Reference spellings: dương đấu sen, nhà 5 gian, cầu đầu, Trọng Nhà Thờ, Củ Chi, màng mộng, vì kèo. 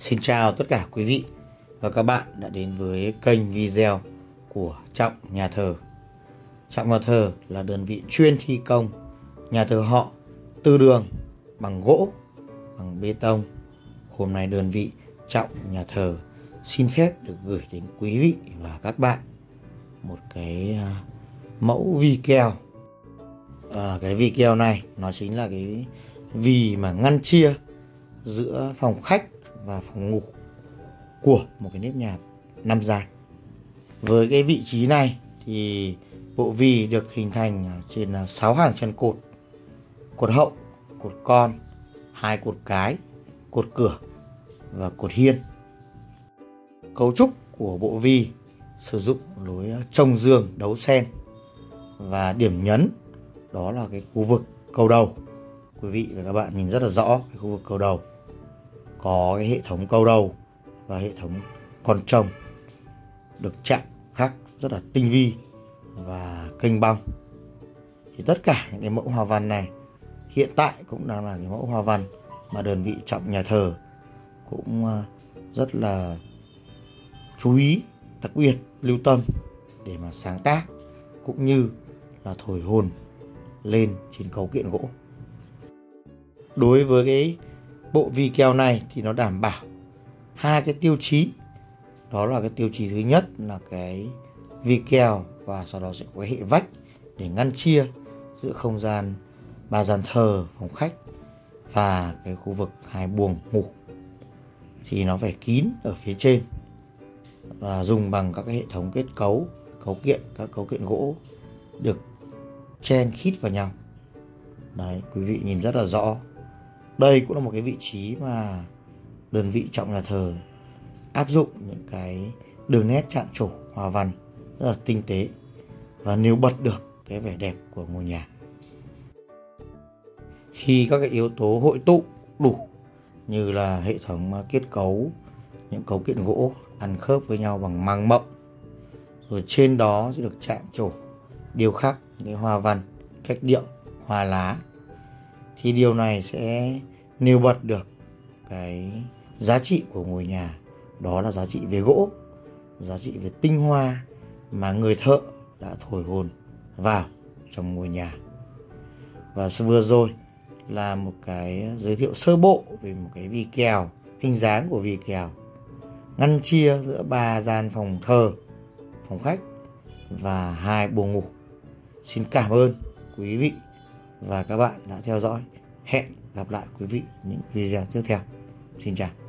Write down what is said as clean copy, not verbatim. Xin chào tất cả quý vị và các bạn đã đến với kênh video của Trọng Nhà Thờ. Trọng Nhà Thờ là đơn vị chuyên thi công nhà thờ họ tư đường bằng gỗ, bằng bê tông. Hôm nay đơn vị Trọng Nhà Thờ xin phép được gửi đến quý vị và các bạn một cái mẫu vi keo. Cái vi keo này nó chính là cái vì mà ngăn chia giữa phòng khách và phòng ngủ của một cái nếp nhà 5 gian. Với cái vị trí này thì bộ vì được hình thành trên 6 hàng chân cột: cột hậu, cột con, 2 cột cái, cột cửa và cột hiên. Cấu trúc của bộ vì sử dụng lối trồng dương đấu sen, và điểm nhấn đó là cái khu vực cầu đầu. Quý vị và các bạn nhìn rất là rõ cái khu vực cầu đầu, có cái hệ thống cầu đầu và hệ thống con trồng được chạm khắc rất là tinh vi và kênh bong. Thì tất cả những cái mẫu hoa văn này hiện tại cũng đang là cái mẫu hoa văn mà đơn vị Trọng Nhà Thờ cũng rất là chú ý, đặc biệt lưu tâm để mà sáng tác cũng như là thổi hồn lên trên cấu kiện gỗ. Đối với cái bộ vi keo này thì nó đảm bảo hai cái tiêu chí, đó là cái tiêu chí thứ nhất là cái vi keo và sau đó sẽ có cái hệ vách để ngăn chia giữa không gian 3 gian thờ, phòng khách và cái khu vực 2 buồng ngủ, thì nó phải kín ở phía trên và dùng bằng các cái hệ thống kết cấu các cấu kiện gỗ được chen khít vào nhau. Đấy, quý vị nhìn rất là rõ. Đây cũng là một cái vị trí mà đơn vị Trọng Nhà Thờ áp dụng những cái đường nét chạm trổ hoa văn rất là tinh tế và nêu bật được cái vẻ đẹp của ngôi nhà. Khi các cái yếu tố hội tụ đủ như là hệ thống kết cấu, những cấu kiện gỗ ăn khớp với nhau bằng màng mộng, rồi trên đó sẽ được chạm trổ điêu khắc những hoa văn, cách điệu, hoa lá, thì điều này sẽ nêu bật được cái giá trị của ngôi nhà, đó là giá trị về gỗ, giá trị về tinh hoa mà người thợ đã thổi hồn vào trong ngôi nhà. Và vừa rồi là một cái giới thiệu sơ bộ về một cái vi kèo, hình dáng của vi kèo ngăn chia giữa 3 gian phòng thờ, phòng khách và 2 buồng ngủ. Xin cảm ơn quý vị và các bạn đã theo dõi. Hẹn gặp lại quý vị những video tiếp theo. Xin chào.